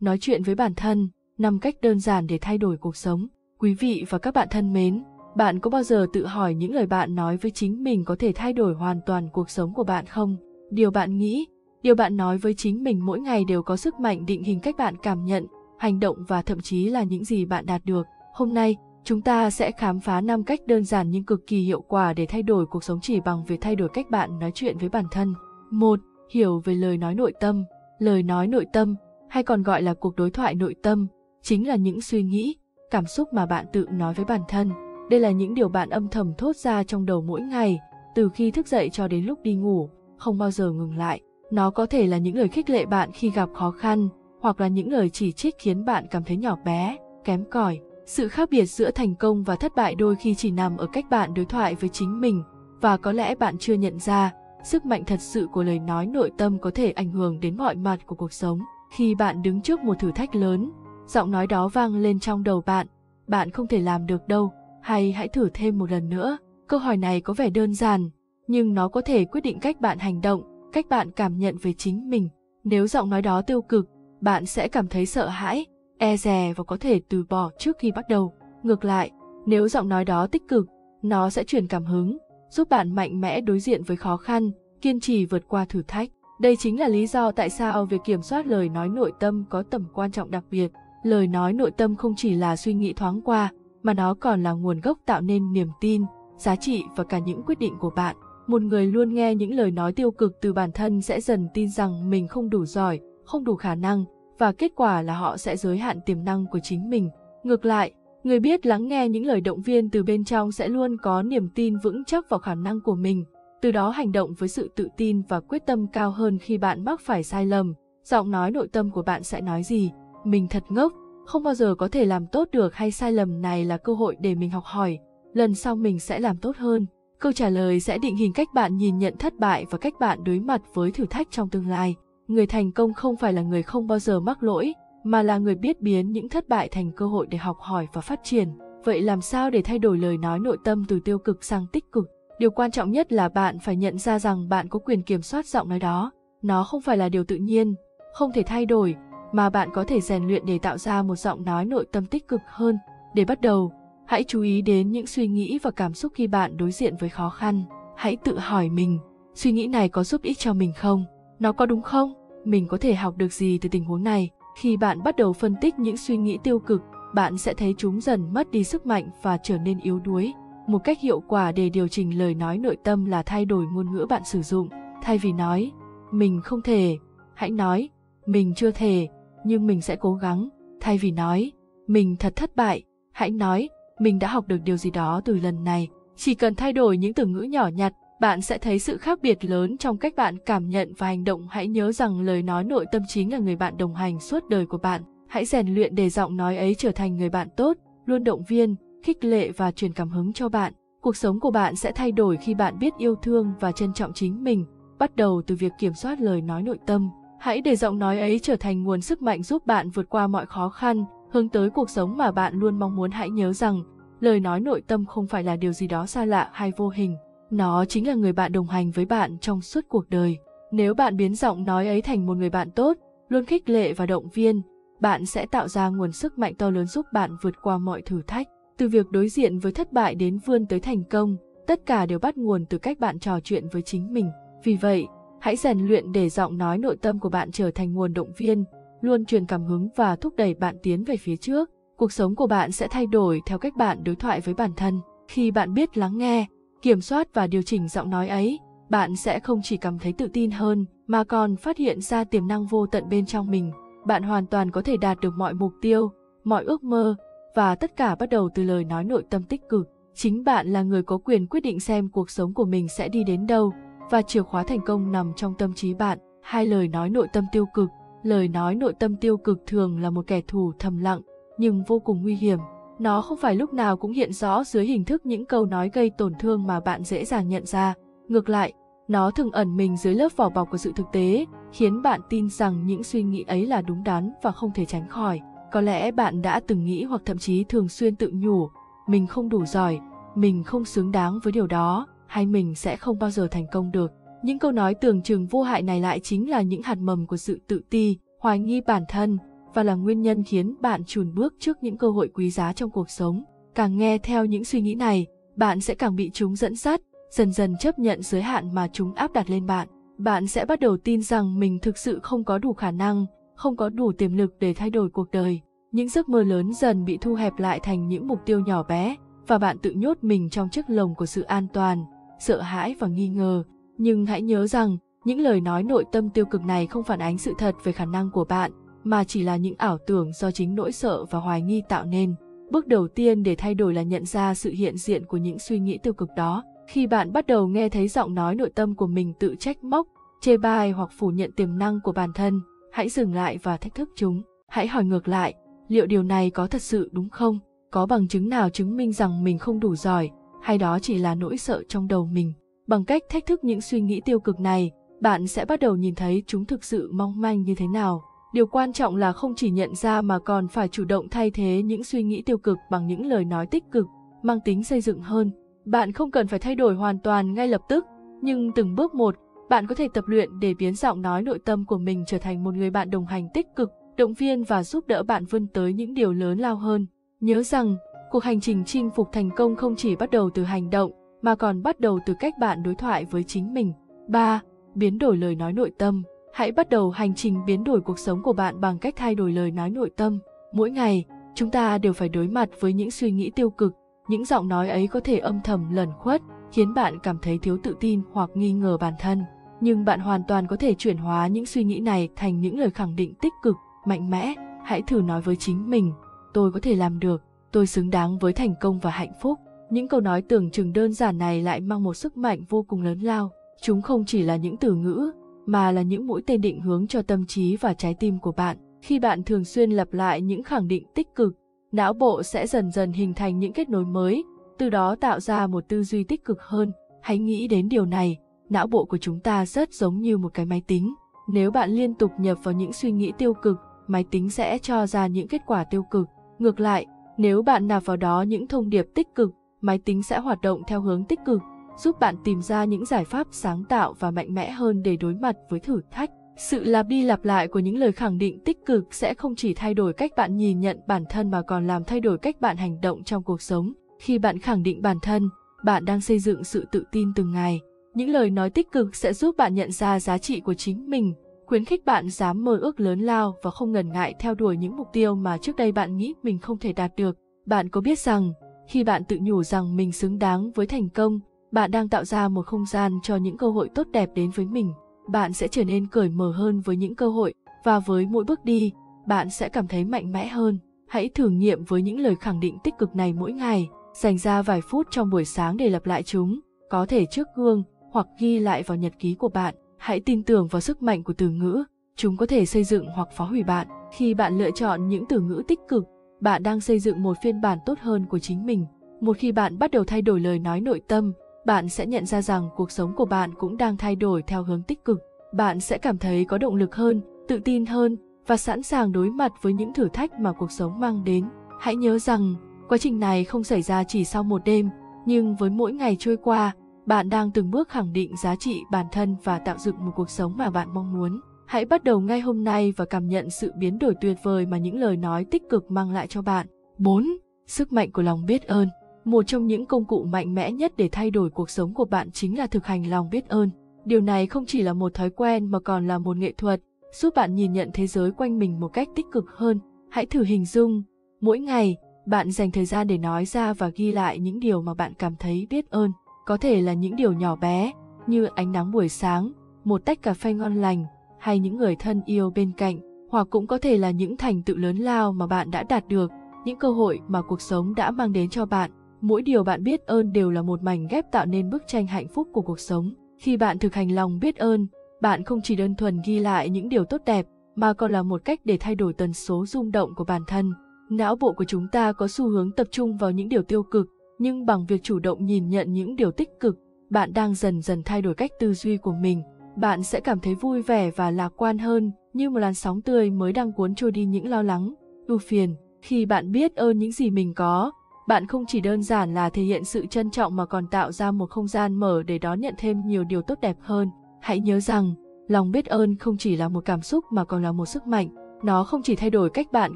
Nói chuyện với bản thân, 5 cách đơn giản để thay đổi cuộc sống. Quý vị và các bạn thân mến, bạn có bao giờ tự hỏi những lời bạn nói với chính mình có thể thay đổi hoàn toàn cuộc sống của bạn không? Điều bạn nghĩ, điều bạn nói với chính mình mỗi ngày đều có sức mạnh định hình cách bạn cảm nhận, hành động và thậm chí là những gì bạn đạt được. Hôm nay, chúng ta sẽ khám phá 5 cách đơn giản nhưng cực kỳ hiệu quả để thay đổi cuộc sống chỉ bằng việc thay đổi cách bạn nói chuyện với bản thân. 1. Hiểu về lời nói nội tâm. Lời nói nội tâm, hay còn gọi là cuộc đối thoại nội tâm, chính là những suy nghĩ, cảm xúc mà bạn tự nói với bản thân. Đây là những điều bạn âm thầm thốt ra trong đầu mỗi ngày, từ khi thức dậy cho đến lúc đi ngủ, không bao giờ ngừng lại. Nó có thể là những lời khích lệ bạn khi gặp khó khăn, hoặc là những lời chỉ trích khiến bạn cảm thấy nhỏ bé, kém cỏi. Sự khác biệt giữa thành công và thất bại đôi khi chỉ nằm ở cách bạn đối thoại với chính mình, và có lẽ bạn chưa nhận ra, sức mạnh thật sự của lời nói nội tâm có thể ảnh hưởng đến mọi mặt của cuộc sống. Khi bạn đứng trước một thử thách lớn, giọng nói đó vang lên trong đầu bạn, bạn không thể làm được đâu, hay hãy thử thêm một lần nữa. Câu hỏi này có vẻ đơn giản, nhưng nó có thể quyết định cách bạn hành động, cách bạn cảm nhận về chính mình. Nếu giọng nói đó tiêu cực, bạn sẽ cảm thấy sợ hãi, e dè và có thể từ bỏ trước khi bắt đầu. Ngược lại, nếu giọng nói đó tích cực, nó sẽ truyền cảm hứng, giúp bạn mạnh mẽ đối diện với khó khăn, kiên trì vượt qua thử thách. Đây chính là lý do tại sao việc kiểm soát lời nói nội tâm có tầm quan trọng đặc biệt. Lời nói nội tâm không chỉ là suy nghĩ thoáng qua, mà nó còn là nguồn gốc tạo nên niềm tin, giá trị và cả những quyết định của bạn. Một người luôn nghe những lời nói tiêu cực từ bản thân sẽ dần tin rằng mình không đủ giỏi, không đủ khả năng, và kết quả là họ sẽ giới hạn tiềm năng của chính mình. Ngược lại, người biết lắng nghe những lời động viên từ bên trong sẽ luôn có niềm tin vững chắc vào khả năng của mình, từ đó hành động với sự tự tin và quyết tâm cao hơn khi bạn mắc phải sai lầm. Giọng nói nội tâm của bạn sẽ nói gì? Mình thật ngốc, không bao giờ có thể làm tốt được, hay sai lầm này là cơ hội để mình học hỏi, lần sau mình sẽ làm tốt hơn. Câu trả lời sẽ định hình cách bạn nhìn nhận thất bại và cách bạn đối mặt với thử thách trong tương lai. Người thành công không phải là người không bao giờ mắc lỗi, mà là người biết biến những thất bại thành cơ hội để học hỏi và phát triển. Vậy làm sao để thay đổi lời nói nội tâm từ tiêu cực sang tích cực? Điều quan trọng nhất là bạn phải nhận ra rằng bạn có quyền kiểm soát giọng nói đó. Nó không phải là điều tự nhiên, không thể thay đổi, mà bạn có thể rèn luyện để tạo ra một giọng nói nội tâm tích cực hơn. Để bắt đầu, hãy chú ý đến những suy nghĩ và cảm xúc khi bạn đối diện với khó khăn. Hãy tự hỏi mình, suy nghĩ này có giúp ích cho mình không? Nó có đúng không? Mình có thể học được gì từ tình huống này? Khi bạn bắt đầu phân tích những suy nghĩ tiêu cực, bạn sẽ thấy chúng dần mất đi sức mạnh và trở nên yếu đuối. Một cách hiệu quả để điều chỉnh lời nói nội tâm là thay đổi ngôn ngữ bạn sử dụng. Thay vì nói, mình không thể, hãy nói, mình chưa thể, nhưng mình sẽ cố gắng. Thay vì nói, mình thật thất bại, hãy nói, mình đã học được điều gì đó từ lần này. Chỉ cần thay đổi những từ ngữ nhỏ nhặt, bạn sẽ thấy sự khác biệt lớn trong cách bạn cảm nhận và hành động. Hãy nhớ rằng lời nói nội tâm chính là người bạn đồng hành suốt đời của bạn. Hãy rèn luyện để giọng nói ấy trở thành người bạn tốt, luôn động viên, khích lệ và truyền cảm hứng cho bạn. Cuộc sống của bạn sẽ thay đổi khi bạn biết yêu thương và trân trọng chính mình, bắt đầu từ việc kiểm soát lời nói nội tâm. Hãy để giọng nói ấy trở thành nguồn sức mạnh giúp bạn vượt qua mọi khó khăn, hướng tới cuộc sống mà bạn luôn mong muốn. Hãy nhớ rằng, lời nói nội tâm không phải là điều gì đó xa lạ hay vô hình. Nó chính là người bạn đồng hành với bạn trong suốt cuộc đời. Nếu bạn biến giọng nói ấy thành một người bạn tốt, luôn khích lệ và động viên, bạn sẽ tạo ra nguồn sức mạnh to lớn giúp bạn vượt qua mọi thử thách. Từ việc đối diện với thất bại đến vươn tới thành công, tất cả đều bắt nguồn từ cách bạn trò chuyện với chính mình. Vì vậy, hãy rèn luyện để giọng nói nội tâm của bạn trở thành nguồn động viên, luôn truyền cảm hứng và thúc đẩy bạn tiến về phía trước. Cuộc sống của bạn sẽ thay đổi theo cách bạn đối thoại với bản thân. Khi bạn biết lắng nghe, kiểm soát và điều chỉnh giọng nói ấy, bạn sẽ không chỉ cảm thấy tự tin hơn, mà còn phát hiện ra tiềm năng vô tận bên trong mình. Bạn hoàn toàn có thể đạt được mọi mục tiêu, mọi ước mơ, và tất cả bắt đầu từ lời nói nội tâm tích cực. Chính bạn là người có quyền quyết định xem cuộc sống của mình sẽ đi đến đâu, và chìa khóa thành công nằm trong tâm trí bạn. 2. Lời nói nội tâm tiêu cực. Lời nói nội tâm tiêu cực thường là một kẻ thù thầm lặng, nhưng vô cùng nguy hiểm. Nó không phải lúc nào cũng hiện rõ dưới hình thức những câu nói gây tổn thương mà bạn dễ dàng nhận ra. Ngược lại, nó thường ẩn mình dưới lớp vỏ bọc của sự thực tế, khiến bạn tin rằng những suy nghĩ ấy là đúng đắn và không thể tránh khỏi. Có lẽ bạn đã từng nghĩ hoặc thậm chí thường xuyên tự nhủ, mình không đủ giỏi, mình không xứng đáng với điều đó, hay mình sẽ không bao giờ thành công được. Những câu nói tưởng chừng vô hại này lại chính là những hạt mầm của sự tự ti, hoài nghi bản thân và là nguyên nhân khiến bạn chùn bước trước những cơ hội quý giá trong cuộc sống. Càng nghe theo những suy nghĩ này, bạn sẽ càng bị chúng dẫn dắt, dần dần chấp nhận giới hạn mà chúng áp đặt lên bạn. Bạn sẽ bắt đầu tin rằng mình thực sự không có đủ khả năng, không có đủ tiềm lực để thay đổi cuộc đời. Những giấc mơ lớn dần bị thu hẹp lại thành những mục tiêu nhỏ bé, và bạn tự nhốt mình trong chiếc lồng của sự an toàn, sợ hãi và nghi ngờ. Nhưng hãy nhớ rằng, những lời nói nội tâm tiêu cực này không phản ánh sự thật về khả năng của bạn, mà chỉ là những ảo tưởng do chính nỗi sợ và hoài nghi tạo nên. Bước đầu tiên để thay đổi là nhận ra sự hiện diện của những suy nghĩ tiêu cực đó. Khi bạn bắt đầu nghe thấy giọng nói nội tâm của mình tự trách móc, chê bai hoặc phủ nhận tiềm năng của bản thân, hãy dừng lại và thách thức chúng. Hãy hỏi ngược lại, liệu điều này có thật sự đúng không? Có bằng chứng nào chứng minh rằng mình không đủ giỏi, hay đó chỉ là nỗi sợ trong đầu mình? Bằng cách thách thức những suy nghĩ tiêu cực này, bạn sẽ bắt đầu nhìn thấy chúng thực sự mong manh như thế nào. Điều quan trọng là không chỉ nhận ra mà còn phải chủ động thay thế những suy nghĩ tiêu cực bằng những lời nói tích cực, mang tính xây dựng hơn. Bạn không cần phải thay đổi hoàn toàn ngay lập tức, nhưng từng bước một, bạn có thể tập luyện để biến giọng nói nội tâm của mình trở thành một người bạn đồng hành tích cực, động viên và giúp đỡ bạn vươn tới những điều lớn lao hơn. Nhớ rằng, cuộc hành trình chinh phục thành công không chỉ bắt đầu từ hành động, mà còn bắt đầu từ cách bạn đối thoại với chính mình. 3. Biến đổi lời nói nội tâm. Hãy bắt đầu hành trình biến đổi cuộc sống của bạn bằng cách thay đổi lời nói nội tâm. Mỗi ngày, chúng ta đều phải đối mặt với những suy nghĩ tiêu cực. Những giọng nói ấy có thể âm thầm lẩn khuất, khiến bạn cảm thấy thiếu tự tin hoặc nghi ngờ bản thân. Nhưng bạn hoàn toàn có thể chuyển hóa những suy nghĩ này thành những lời khẳng định tích cực, mạnh mẽ. Hãy thử nói với chính mình, tôi có thể làm được, tôi xứng đáng với thành công và hạnh phúc. Những câu nói tưởng chừng đơn giản này lại mang một sức mạnh vô cùng lớn lao. Chúng không chỉ là những từ ngữ, mà là những mũi tên định hướng cho tâm trí và trái tim của bạn. Khi bạn thường xuyên lặp lại những khẳng định tích cực, não bộ sẽ dần dần hình thành những kết nối mới, từ đó tạo ra một tư duy tích cực hơn. Hãy nghĩ đến điều này, não bộ của chúng ta rất giống như một cái máy tính. Nếu bạn liên tục nhập vào những suy nghĩ tiêu cực, máy tính sẽ cho ra những kết quả tiêu cực. Ngược lại, nếu bạn nạp vào đó những thông điệp tích cực, máy tính sẽ hoạt động theo hướng tích cực, giúp bạn tìm ra những giải pháp sáng tạo và mạnh mẽ hơn để đối mặt với thử thách. Sự lặp đi lặp lại của những lời khẳng định tích cực sẽ không chỉ thay đổi cách bạn nhìn nhận bản thân mà còn làm thay đổi cách bạn hành động trong cuộc sống. Khi bạn khẳng định bản thân, bạn đang xây dựng sự tự tin từng ngày. Những lời nói tích cực sẽ giúp bạn nhận ra giá trị của chính mình, khuyến khích bạn dám mơ ước lớn lao và không ngần ngại theo đuổi những mục tiêu mà trước đây bạn nghĩ mình không thể đạt được. Bạn có biết rằng, khi bạn tự nhủ rằng mình xứng đáng với thành công, bạn đang tạo ra một không gian cho những cơ hội tốt đẹp đến với mình. Bạn sẽ trở nên cởi mở hơn với những cơ hội, và với mỗi bước đi, bạn sẽ cảm thấy mạnh mẽ hơn. Hãy thử nghiệm với những lời khẳng định tích cực này mỗi ngày. Dành ra vài phút trong buổi sáng để lặp lại chúng, có thể trước gương hoặc ghi lại vào nhật ký của bạn. Hãy tin tưởng vào sức mạnh của từ ngữ. Chúng có thể xây dựng hoặc phá hủy bạn. Khi bạn lựa chọn những từ ngữ tích cực, bạn đang xây dựng một phiên bản tốt hơn của chính mình. Một khi bạn bắt đầu thay đổi lời nói nội tâm, bạn sẽ nhận ra rằng cuộc sống của bạn cũng đang thay đổi theo hướng tích cực. Bạn sẽ cảm thấy có động lực hơn, tự tin hơn và sẵn sàng đối mặt với những thử thách mà cuộc sống mang đến. Hãy nhớ rằng, quá trình này không xảy ra chỉ sau một đêm, nhưng với mỗi ngày trôi qua, bạn đang từng bước khẳng định giá trị bản thân và tạo dựng một cuộc sống mà bạn mong muốn. Hãy bắt đầu ngay hôm nay và cảm nhận sự biến đổi tuyệt vời mà những lời nói tích cực mang lại cho bạn. 4. Sức mạnh của lòng biết ơn. Một trong những công cụ mạnh mẽ nhất để thay đổi cuộc sống của bạn chính là thực hành lòng biết ơn. Điều này không chỉ là một thói quen mà còn là một nghệ thuật, giúp bạn nhìn nhận thế giới quanh mình một cách tích cực hơn. Hãy thử hình dung, mỗi ngày, bạn dành thời gian để nói ra và ghi lại những điều mà bạn cảm thấy biết ơn. Có thể là những điều nhỏ bé, như ánh nắng buổi sáng, một tách cà phê ngon lành, hay những người thân yêu bên cạnh, hoặc cũng có thể là những thành tựu lớn lao mà bạn đã đạt được, những cơ hội mà cuộc sống đã mang đến cho bạn. Mỗi điều bạn biết ơn đều là một mảnh ghép tạo nên bức tranh hạnh phúc của cuộc sống. Khi bạn thực hành lòng biết ơn, bạn không chỉ đơn thuần ghi lại những điều tốt đẹp, mà còn là một cách để thay đổi tần số rung động của bản thân. Não bộ của chúng ta có xu hướng tập trung vào những điều tiêu cực, nhưng bằng việc chủ động nhìn nhận những điều tích cực, bạn đang dần dần thay đổi cách tư duy của mình. Bạn sẽ cảm thấy vui vẻ và lạc quan hơn, như một làn sóng tươi mới đang cuốn trôi đi những lo lắng, ưu phiền. Khi bạn biết ơn những gì mình có, bạn không chỉ đơn giản là thể hiện sự trân trọng mà còn tạo ra một không gian mở để đón nhận thêm nhiều điều tốt đẹp hơn. Hãy nhớ rằng, lòng biết ơn không chỉ là một cảm xúc mà còn là một sức mạnh. Nó không chỉ thay đổi cách bạn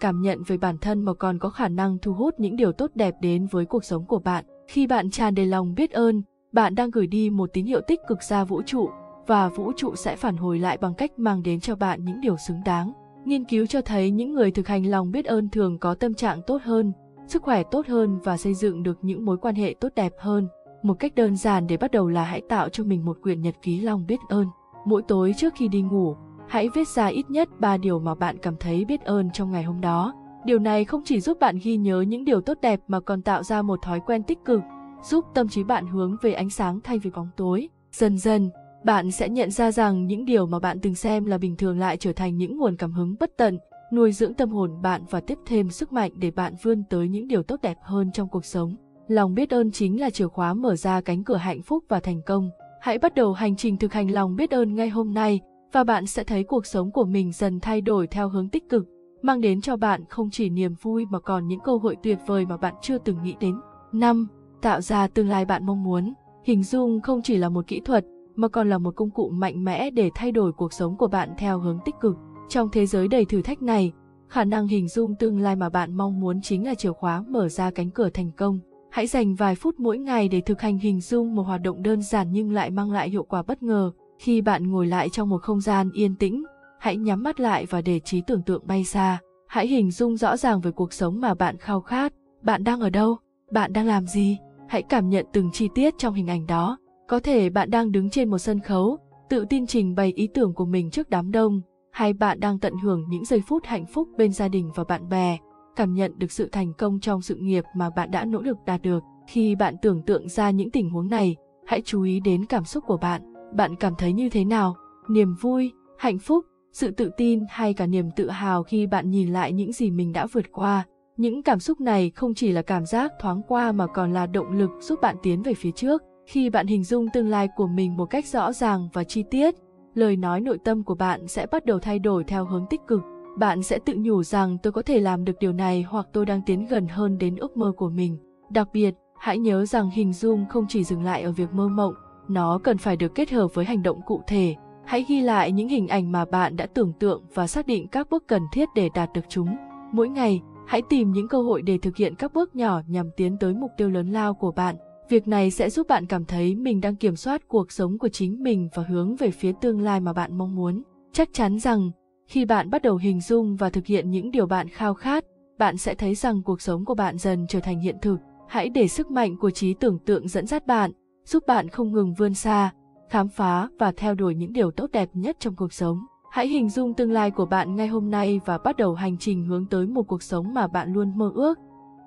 cảm nhận về bản thân mà còn có khả năng thu hút những điều tốt đẹp đến với cuộc sống của bạn. Khi bạn tràn đầy lòng biết ơn, bạn đang gửi đi một tín hiệu tích cực ra vũ trụ, và vũ trụ sẽ phản hồi lại bằng cách mang đến cho bạn những điều xứng đáng. Nghiên cứu cho thấy những người thực hành lòng biết ơn thường có tâm trạng tốt hơn, sức khỏe tốt hơn và xây dựng được những mối quan hệ tốt đẹp hơn. Một cách đơn giản để bắt đầu là hãy tạo cho mình một quyển nhật ký lòng biết ơn. Mỗi tối trước khi đi ngủ, hãy viết ra ít nhất 3 điều mà bạn cảm thấy biết ơn trong ngày hôm đó. Điều này không chỉ giúp bạn ghi nhớ những điều tốt đẹp mà còn tạo ra một thói quen tích cực, giúp tâm trí bạn hướng về ánh sáng thay vì bóng tối. Dần dần, bạn sẽ nhận ra rằng những điều mà bạn từng xem là bình thường lại trở thành những nguồn cảm hứng bất tận, nuôi dưỡng tâm hồn bạn và tiếp thêm sức mạnh để bạn vươn tới những điều tốt đẹp hơn trong cuộc sống. Lòng biết ơn chính là chìa khóa mở ra cánh cửa hạnh phúc và thành công. Hãy bắt đầu hành trình thực hành lòng biết ơn ngay hôm nay, và bạn sẽ thấy cuộc sống của mình dần thay đổi theo hướng tích cực, mang đến cho bạn không chỉ niềm vui mà còn những cơ hội tuyệt vời mà bạn chưa từng nghĩ đến. 5. Tạo ra tương lai bạn mong muốn. Hình dung không chỉ là một kỹ thuật, mà còn là một công cụ mạnh mẽ để thay đổi cuộc sống của bạn theo hướng tích cực. Trong thế giới đầy thử thách này, khả năng hình dung tương lai mà bạn mong muốn chính là chìa khóa mở ra cánh cửa thành công. Hãy dành vài phút mỗi ngày để thực hành hình dung một hoạt động đơn giản nhưng lại mang lại hiệu quả bất ngờ. Khi bạn ngồi lại trong một không gian yên tĩnh, hãy nhắm mắt lại và để trí tưởng tượng bay xa. Hãy hình dung rõ ràng về cuộc sống mà bạn khao khát. Bạn đang ở đâu? Bạn đang làm gì? Hãy cảm nhận từng chi tiết trong hình ảnh đó. Có thể bạn đang đứng trên một sân khấu, tự tin trình bày ý tưởng của mình trước đám đông, hay bạn đang tận hưởng những giây phút hạnh phúc bên gia đình và bạn bè, cảm nhận được sự thành công trong sự nghiệp mà bạn đã nỗ lực đạt được. Khi bạn tưởng tượng ra những tình huống này, hãy chú ý đến cảm xúc của bạn. Bạn cảm thấy như thế nào? Niềm vui, hạnh phúc, sự tự tin hay cả niềm tự hào khi bạn nhìn lại những gì mình đã vượt qua. Những cảm xúc này không chỉ là cảm giác thoáng qua mà còn là động lực giúp bạn tiến về phía trước. Khi bạn hình dung tương lai của mình một cách rõ ràng và chi tiết, lời nói nội tâm của bạn sẽ bắt đầu thay đổi theo hướng tích cực. Bạn sẽ tự nhủ rằng tôi có thể làm được điều này, hoặc tôi đang tiến gần hơn đến ước mơ của mình. Đặc biệt, hãy nhớ rằng hình dung không chỉ dừng lại ở việc mơ mộng, nó cần phải được kết hợp với hành động cụ thể. Hãy ghi lại những hình ảnh mà bạn đã tưởng tượng và xác định các bước cần thiết để đạt được chúng. Mỗi ngày, hãy tìm những cơ hội để thực hiện các bước nhỏ nhằm tiến tới mục tiêu lớn lao của bạn. Việc này sẽ giúp bạn cảm thấy mình đang kiểm soát cuộc sống của chính mình và hướng về phía tương lai mà bạn mong muốn. Chắc chắn rằng, khi bạn bắt đầu hình dung và thực hiện những điều bạn khao khát, bạn sẽ thấy rằng cuộc sống của bạn dần trở thành hiện thực. Hãy để sức mạnh của trí tưởng tượng dẫn dắt bạn, giúp bạn không ngừng vươn xa, khám phá và theo đuổi những điều tốt đẹp nhất trong cuộc sống. Hãy hình dung tương lai của bạn ngay hôm nay và bắt đầu hành trình hướng tới một cuộc sống mà bạn luôn mơ ước.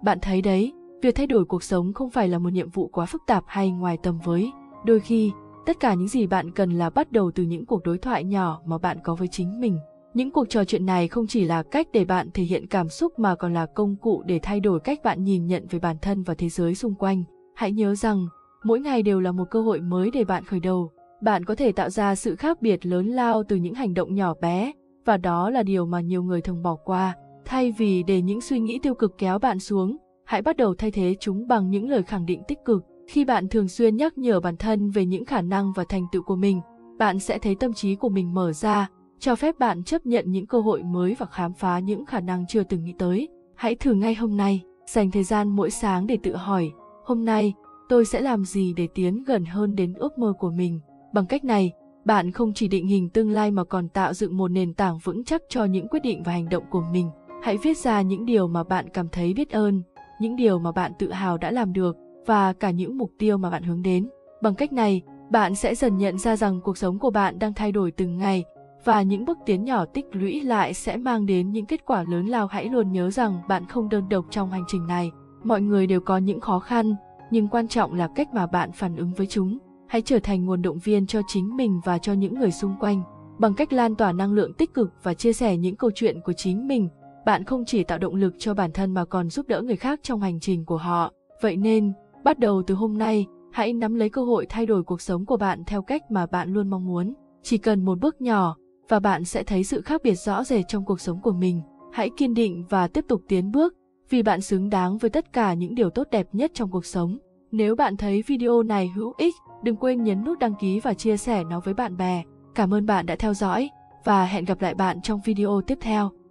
Bạn thấy đấy, việc thay đổi cuộc sống không phải là một nhiệm vụ quá phức tạp hay ngoài tầm với. Đôi khi, tất cả những gì bạn cần là bắt đầu từ những cuộc đối thoại nhỏ mà bạn có với chính mình. Những cuộc trò chuyện này không chỉ là cách để bạn thể hiện cảm xúc mà còn là công cụ để thay đổi cách bạn nhìn nhận về bản thân và thế giới xung quanh. Hãy nhớ rằng, mỗi ngày đều là một cơ hội mới để bạn khởi đầu. Bạn có thể tạo ra sự khác biệt lớn lao từ những hành động nhỏ bé, và đó là điều mà nhiều người thường bỏ qua. Thay vì để những suy nghĩ tiêu cực kéo bạn xuống, hãy bắt đầu thay thế chúng bằng những lời khẳng định tích cực. Khi bạn thường xuyên nhắc nhở bản thân về những khả năng và thành tựu của mình, bạn sẽ thấy tâm trí của mình mở ra, cho phép bạn chấp nhận những cơ hội mới và khám phá những khả năng chưa từng nghĩ tới. Hãy thử ngay hôm nay, dành thời gian mỗi sáng để tự hỏi, hôm nay, tôi sẽ làm gì để tiến gần hơn đến ước mơ của mình. Bằng cách này, bạn không chỉ định hình tương lai mà còn tạo dựng một nền tảng vững chắc cho những quyết định và hành động của mình. Hãy viết ra những điều mà bạn cảm thấy biết ơn, những điều mà bạn tự hào đã làm được và cả những mục tiêu mà bạn hướng đến. Bằng cách này, bạn sẽ dần nhận ra rằng cuộc sống của bạn đang thay đổi từng ngày, và những bước tiến nhỏ tích lũy lại sẽ mang đến những kết quả lớn lao. Hãy luôn nhớ rằng bạn không đơn độc trong hành trình này. Mọi người đều có những khó khăn, nhưng quan trọng là cách mà bạn phản ứng với chúng. Hãy trở thành nguồn động viên cho chính mình và cho những người xung quanh. Bằng cách lan tỏa năng lượng tích cực và chia sẻ những câu chuyện của chính mình, bạn không chỉ tạo động lực cho bản thân mà còn giúp đỡ người khác trong hành trình của họ. Vậy nên, bắt đầu từ hôm nay, hãy nắm lấy cơ hội thay đổi cuộc sống của bạn theo cách mà bạn luôn mong muốn. Chỉ cần một bước nhỏ, và bạn sẽ thấy sự khác biệt rõ rệt trong cuộc sống của mình. Hãy kiên định và tiếp tục tiến bước, vì bạn xứng đáng với tất cả những điều tốt đẹp nhất trong cuộc sống. Nếu bạn thấy video này hữu ích, đừng quên nhấn nút đăng ký và chia sẻ nó với bạn bè. Cảm ơn bạn đã theo dõi, và hẹn gặp lại bạn trong video tiếp theo.